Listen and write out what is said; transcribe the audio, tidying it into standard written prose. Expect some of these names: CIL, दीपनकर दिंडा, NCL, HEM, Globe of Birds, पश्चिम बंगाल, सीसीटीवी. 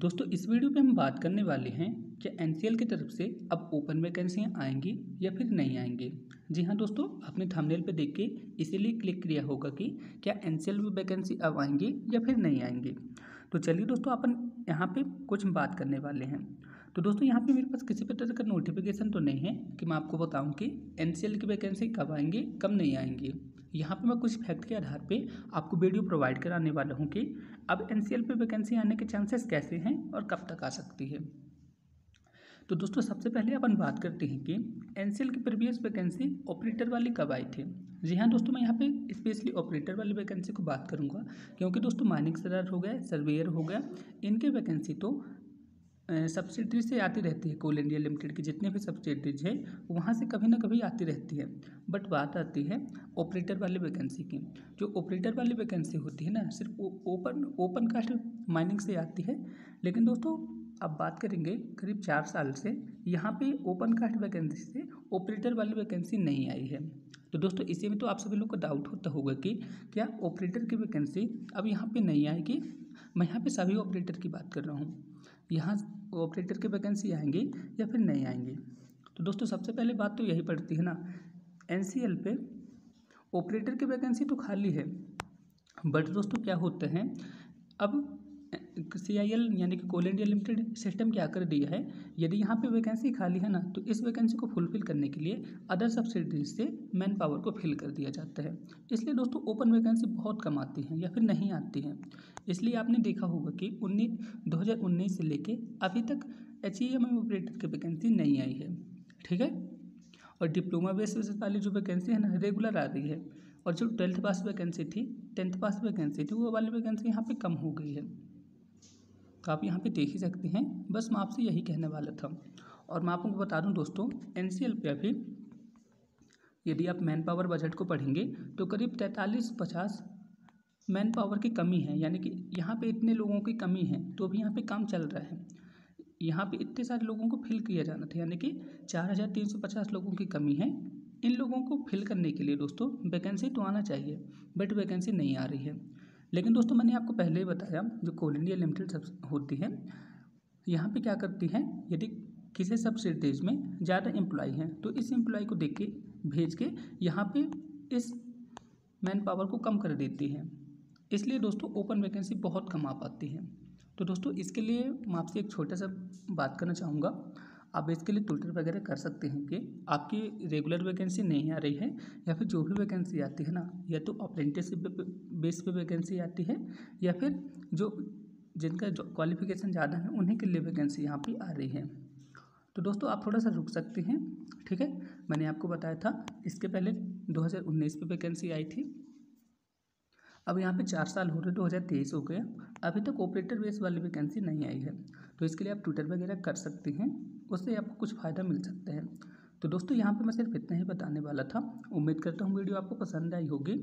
दोस्तों इस वीडियो पे हम बात करने वाले हैं कि एनसीएल की तरफ से अब ओपन वैकेंसियाँ आएंगी या फिर नहीं आएंगी। जी हाँ दोस्तों, आपने थंबनेल पे देख के इसीलिए क्लिक किया होगा कि क्या एनसीएल में वैकेंसी अब आएंगी या फिर नहीं आएंगी। तो चलिए दोस्तों, अपन यहाँ पे कुछ बात करने वाले हैं। तो दोस्तों यहाँ पे मेरे पास किसी भी तरह का नोटिफिकेशन तो नहीं है कि मैं आपको बताऊँ कि एनसीएल की वैकेंसी कब आएंगी कब नहीं आएंगी। यहाँ पे मैं कुछ फैक्ट के आधार पे आपको वीडियो प्रोवाइड कराने वाला हूँ कि अब एनसीएल पे वैकेंसी आने के चांसेस कैसे हैं और कब तक आ सकती है। तो दोस्तों सबसे पहले अपन बात करते हैं कि एनसीएल की प्रीवियस वैकेंसी ऑपरेटर वाली कब आई थी। जी हाँ दोस्तों, मैं यहाँ पे स्पेशली ऑपरेटर वाली वैकेंसी को बात करूँगा क्योंकि दोस्तों माइनिंग सर्वर हो गया, सर्वेयर हो गया, इनकी वैकेंसी तो सब्सिडरी से आती रहती है। कोल इंडिया लिमिटेड की जितने भी सब्सिडरीज है वहाँ से कभी ना कभी आती रहती है। बट बात आती है ऑपरेटर वाली वैकेंसी की। जो ऑपरेटर वाली वैकेंसी होती है ना, सिर्फ ओपन कास्ट माइनिंग से आती है। लेकिन दोस्तों अब बात करेंगे, करीब 4 साल से यहाँ पे ओपन कास्ट वैकेंसी से ऑपरेटर वाली वैकेंसी नहीं आई है। तो दोस्तों इसी में तो आप सभी लोग को डाउट होता होगा कि क्या ऑपरेटर की वैकेंसी अब यहाँ पे नहीं आएगी। मैं यहाँ पे सभी ऑपरेटर की बात कर रहा हूँ, यहाँ ऑपरेटर की वैकेंसी आएंगी या फिर नहीं आएंगी। तो दोस्तों सबसे पहले बात तो यही पड़ती है ना, एनसीएल पे ऑपरेटर की वैकेंसी तो खाली है। बट दोस्तों क्या होता है, अब CIL यानी कि कोल इंडिया लिमिटेड सिस्टम क्या कर दिया है, यदि यहाँ पे वैकेंसी खाली है ना तो इस वैकेंसी को फुलफिल करने के लिए अदर सब्सिडीज से मैन पावर को फिल कर दिया जाता है। इसलिए दोस्तों ओपन वैकेंसी बहुत कम आती है या फिर नहीं आती है। इसलिए आपने देखा होगा कि 2019 से लेके अभी तक HEM ऑपरेटर की वैकेंसी नहीं आई है, ठीक है। और डिप्लोमा बेसिस वाली जो वैकेंसी है ना रेगुलर आ रही है। और जो 10th पास वैकेंसी थी वो वाली वैकेंसी यहाँ पर कम हो गई है। तो आप यहाँ पे देख ही सकते हैं। बस मैं आपसे यही कहने वाला था। और मैं आपको बता दूं दोस्तों, एनसीएल पे अभी यदि आप मैन पावर बजट को पढ़ेंगे तो करीब 43-50 मैन पावर की कमी है। यानी कि यहाँ पे इतने लोगों की कमी है तो अभी यहाँ पे काम चल रहा है। यहाँ पे इतने सारे लोगों को फिल किया जाना था, यानी कि 4350 लोगों की कमी है। इन लोगों को फिल करने के लिए दोस्तों वैकेंसी तो आना चाहिए, बट वैकेंसी नहीं आ रही है। लेकिन दोस्तों मैंने आपको पहले ही बताया, जो कोल इंडिया लिमिटेड होती है यहाँ पे क्या करती है, यदि किसी सब्सिडीज में ज़्यादा एम्प्लॉय हैं तो इस एम्प्लॉय को देख के भेज के यहाँ पे इस मैन पावर को कम कर देती है। इसलिए दोस्तों ओपन वैकेंसी बहुत कम आ पाती है। तो दोस्तों इसके लिए मैं आपसे एक छोटा सा बात करना चाहूँगा। आप इसके लिए ट्विटर वगैरह कर सकते हैं कि आपकी रेगुलर वैकेंसी नहीं आ रही है या फिर जो भी वैकेंसी आती है ना, या तो अप्रेंटिसशिप बेस पे वैकेंसी आती है या फिर जो जिनका क्वालिफिकेशन ज़्यादा है उन्हीं के लिए वैकेंसी यहाँ पे आ रही है। तो दोस्तों आप थोड़ा सा रुक सकते हैं, ठीक है। मैंने आपको बताया था इसके पहले 2019 पे वैकेंसी आई थी। अब यहाँ पे 4 साल हो रहे, 2023 हो गए, अभी तक ऑपरेटर बेस वाली वैकेंसी नहीं आई है। तो इसके लिए आप ट्विटर वगैरह कर सकते हैं, उससे आपको कुछ फ़ायदा मिल सकता है। तो दोस्तों यहाँ पे मैं सिर्फ इतना ही बताने वाला था। उम्मीद करता हूँ वीडियो आपको पसंद आई होगी।